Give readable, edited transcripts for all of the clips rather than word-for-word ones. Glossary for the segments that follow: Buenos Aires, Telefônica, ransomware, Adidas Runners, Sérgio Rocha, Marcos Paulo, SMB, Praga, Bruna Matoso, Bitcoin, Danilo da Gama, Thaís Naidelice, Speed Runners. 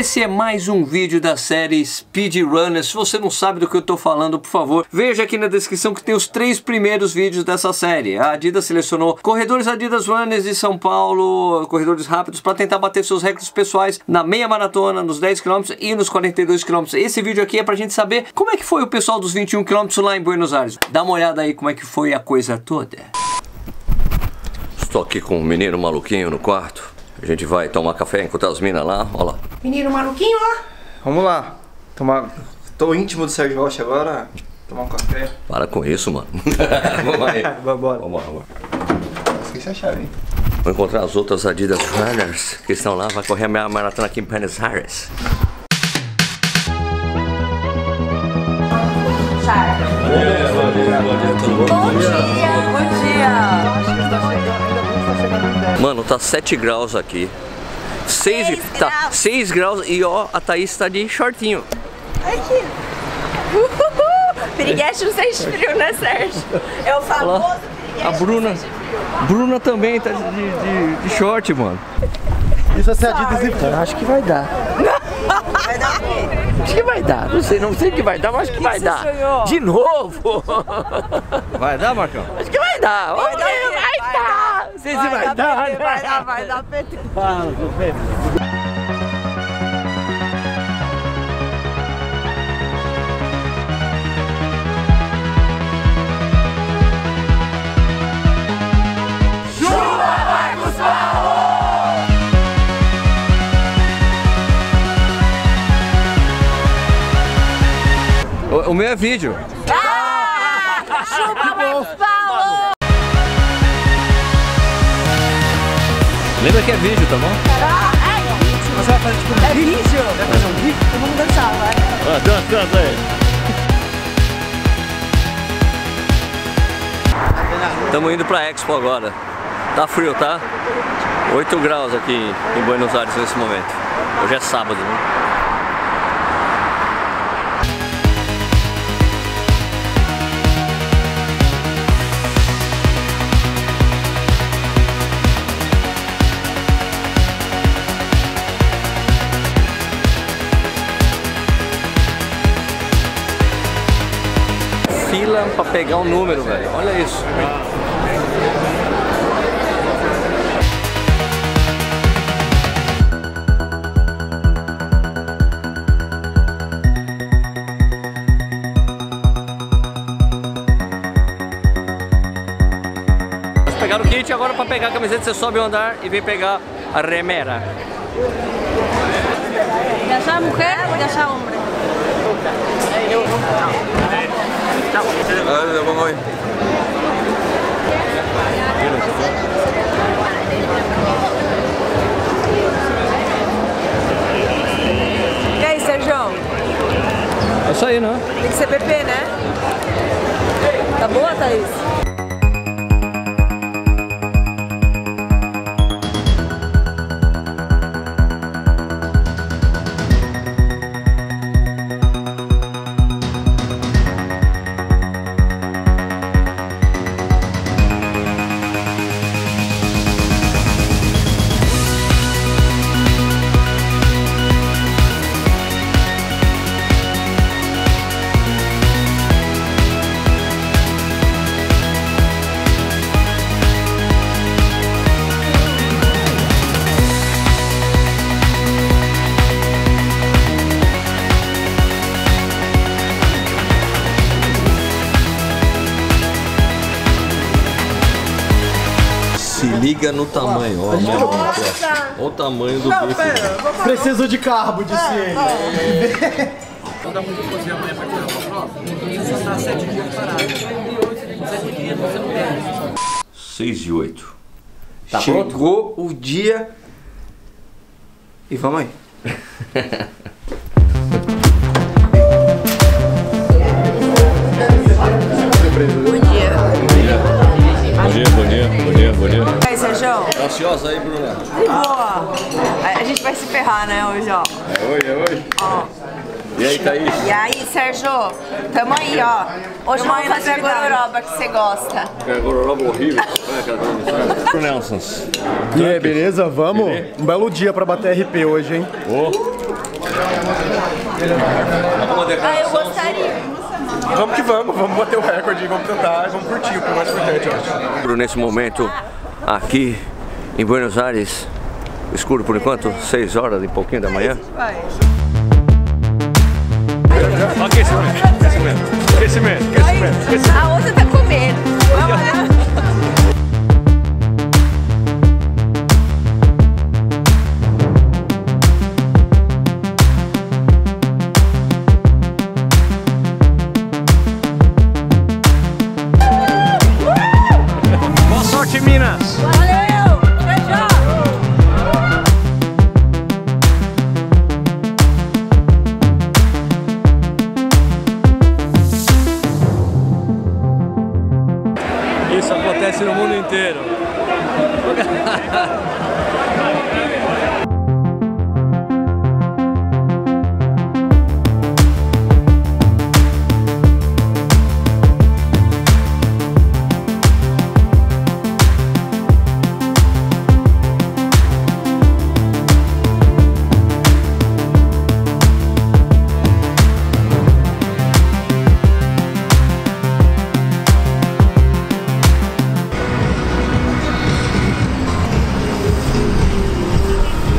Esse é mais um vídeo da série Speed Runners. Se você não sabe do que eu estou falando, por favor, veja aqui na descrição que tem os 3 primeiros vídeos dessa série. A Adidas selecionou corredores Adidas Runners de São Paulo, corredores rápidos, para tentar bater seus recordes pessoais na meia maratona, nos 10 km e nos 42 km. Esse vídeo aqui é pra gente saber como é que foi o pessoal dos 21 km lá em Buenos Aires. Dá uma olhada aí como é que foi a coisa toda. Estou aqui com um menino maluquinho no quarto. A gente vai tomar café, encontrar as minas lá, olha lá. Menino maluquinho, ó. Vamos lá. Tomar... Tô íntimo do Sérgio Rocha agora. Tomar um café. Para com isso, mano. Vamos aí. Vambora. Vamos. Esqueci a chave, hein. Vou encontrar as outras Adidas Runners que estão lá. Vai correr a minha maratona aqui em Buenos Aires. Mano, tá 7 graus aqui. 6 graus e ó, a Thaís tá de shortinho. Aqui. Piriguete não sente frio, né, Sérgio? É o famoso piriguete. A Bruna. Bruna também tá de short, mano. Isso é ser Adidas. Eu acho que vai dar. Vai dar o quê? Acho que vai dar. Não sei o que vai dar, mas acho que vai dar. Sonhou? De novo. Vai dar, Marcão? Acho que vai dar. Vai dar. Vai dar, Pedro. Fala, Pedro. Chuva, Marcos Paulo! O meu é vídeo. Chuva, Marcos Paulo! Lembra que é vídeo, tá bom? Ah, é vídeo. Mas vai fazer tipo um vídeo? É vídeo? Vai fazer um vídeo? Então vamos dançar, vai. Ah, dança aí. Estamos indo pra Expo agora. Tá frio, tá? 8 graus aqui em Buenos Aires nesse momento. Hoje é sábado, né? Fila pra pegar um número, velho. Olha isso. Vocês pegaram o kit, agora pra pegar a camiseta você sobe o andar e vem pegar a remera. Deixar a mulher ou deixar o homem? E aí, Sérgio? É isso aí, né? Tem que ser PP, né? Tá boa, Thaís? Liga no tamanho, ó. Olha o tamanho do bife. Preciso de carbo, disse ele. Não dá muito coisa amanhã pra tirar uma prova? Você tá 7 dias parado. 7 dias você não tem. 6 e 8. Tá pronto? Chegou o dia. E vamos aí. Bom dia. E aí, Sérgio? Tá ansiosa aí, Bruna? Boa! A gente vai se ferrar, né, hoje, ó. É hoje. Ó. E aí, Thaís? E aí, Sérgio? Tamo aí, ó. Hoje vamos fazer a gororoba que você gosta. É, gororoba horrível. Nelsons. E aí, beleza? Vamos? Um belo dia pra bater RP hoje, hein? Ah, eu gostaria. Vamos que vamos, vamos bater o recorde, vamos tentar, vamos curtir, o que é mais importante, eu acho. Nesse momento, aqui em Buenos Aires, escuro por enquanto, 6 horas e pouquinho da manhã. Aquecimento, aquecimento, aquecimento. A outra tá comendo. Vamos lá. Isso acontece no mundo inteiro.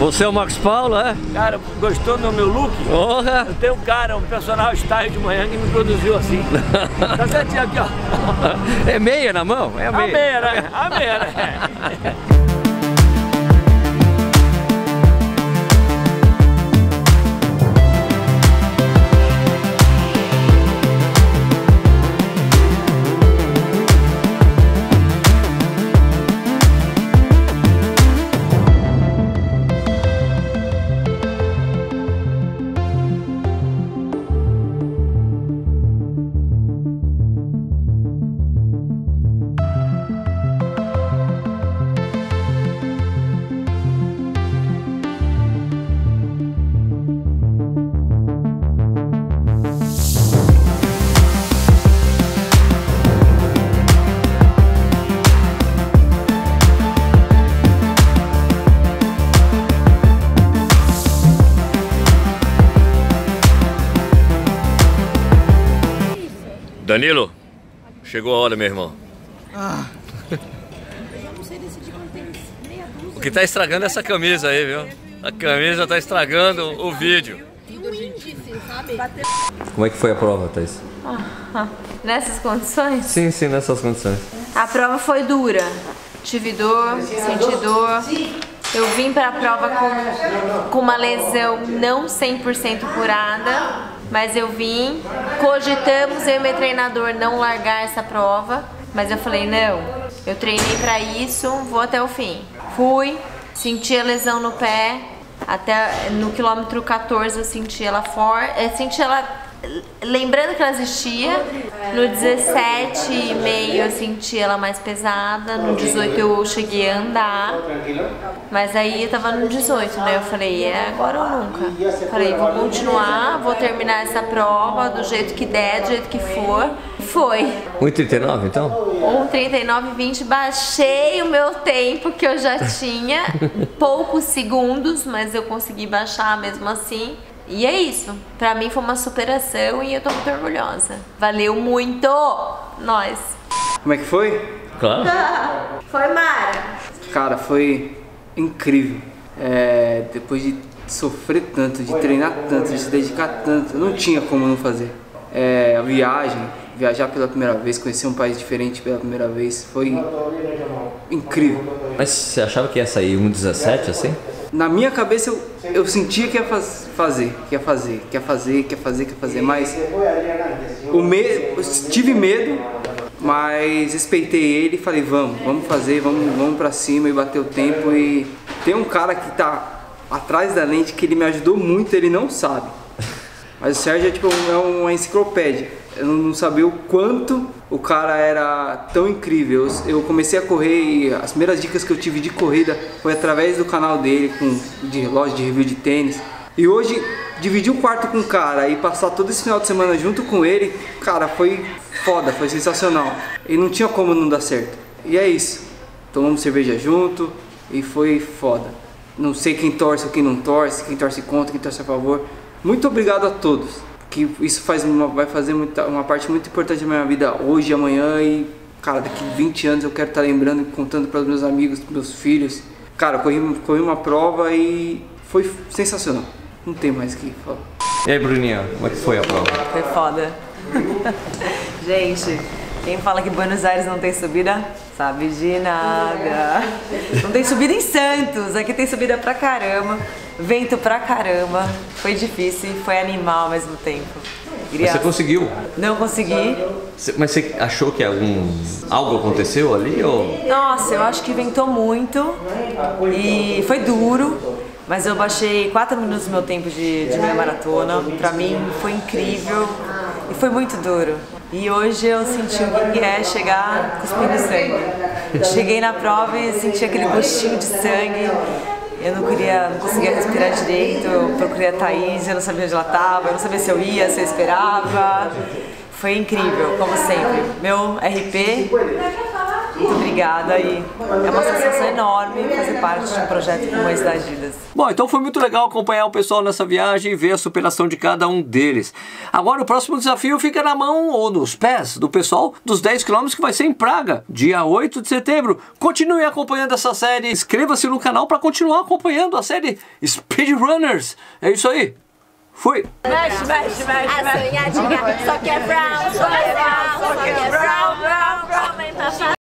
Você é o Marcos Paulo, é? Cara, gostou do meu look? Porra! Eu tenho um cara, um personal style de manhã que me produziu assim. Tá certinho aqui, ó. É meia na mão? É a meia. A meia, né? A meia, né? Danilo, chegou a hora, meu irmão. Eu já não sei decidir quando tem meia dúzia. O que tá estragando é essa camisa aí, viu? A camisa tá estragando o vídeo. E o índice, sabe? Como é que foi a prova, Thaís? Nessas condições? Sim, sim, nessas condições. A prova foi dura. Tive dor, senti dor. Eu vim pra prova com uma lesão não 100% curada. Mas eu vim, cogitamos eu e meu treinador não largar essa prova, mas eu falei, não, eu treinei pra isso, vou até o fim. Fui, senti a lesão no pé, até no quilômetro 14 eu senti ela forte, lembrando que ela existia, no 17,5 eu senti ela mais pesada, no 18 eu cheguei a andar, mas aí eu tava no 18, né? Eu falei, é agora ou nunca. Eu falei, vou continuar, vou terminar essa prova do jeito que der, do jeito que for. Foi. 1,39 então? 1,39,20, baixei o meu tempo que eu já tinha, poucos segundos, mas eu consegui baixar mesmo assim. E é isso, pra mim foi uma superação e eu tô muito orgulhosa. Valeu muito, nós! Como é que foi? Claro! Foi mara! Cara, foi incrível. Depois de sofrer tanto, de treinar tanto, de se dedicar tanto, não tinha como não fazer. A viagem, viajar pela primeira vez, conhecer um país diferente pela primeira vez, foi incrível. Mas você achava que ia sair 1,17 assim? Na minha cabeça eu sentia que ia fazer, mas tive medo, mas respeitei ele e falei, vamos fazer, vamos pra cima e bater o tempo. E tem um cara que tá atrás da lente que ele me ajudou muito, ele não sabe. Mas o Sérgio é tipo uma enciclopédia. Eu não sabia o quanto o cara era tão incrível. Eu comecei a correr e as primeiras dicas que eu tive de corrida foi através do canal dele, de relógio, de review de tênis. E hoje, dividir o quarto com o cara e passar todo esse final de semana junto com ele, cara, foi foda, foi sensacional. E não tinha como não dar certo. E é isso. Tomamos cerveja junto e foi foda. Não sei quem torce ou quem não torce, quem torce contra, quem torce a favor. Muito obrigado a todos, que isso faz vai fazer uma parte muito importante da minha vida hoje, amanhã e, cara, daqui 20 anos eu quero estar lembrando e contando para os meus amigos, para os meus filhos. Cara, corri uma prova e foi sensacional. Não tem mais o que falar. E aí, Bruninha, como é que foi a prova? Foi foda. Gente, quem fala que Buenos Aires não tem subida, sabe de nada. Não tem subida em Santos, aqui tem subida pra caramba, vento pra caramba. Foi difícil, foi animal ao mesmo tempo. Mas você conseguiu? Não consegui. Mas você achou que algo aconteceu ali? Ou? Nossa, eu acho que ventou muito e foi duro. Mas eu baixei 4 minutos do meu tempo de minha maratona, pra mim foi incrível e foi muito duro. E hoje eu senti o que é chegar cuspindo sangue. Cheguei na prova e senti aquele gostinho de sangue, eu não conseguia respirar direito, eu procurei a Thaís, eu não sabia onde ela estava, eu não sabia se eu ia, se eu esperava. Foi incrível, como sempre. Meu RP, muito obrigada e é uma sensação enorme fazer parte de um projeto como esse da Adidas. Bom, então foi muito legal acompanhar o pessoal nessa viagem e ver a superação de cada um deles. Agora o próximo desafio fica na mão ou nos pés do pessoal dos 10 km que vai ser em Praga, dia 8 de setembro. Continue acompanhando essa série, inscreva-se no canal para continuar acompanhando a série Speed Runners. É isso aí, fui! Mexe, mexe, mexe, mexe. Só que é brown, só que é brown, só que é brown, brown, brown.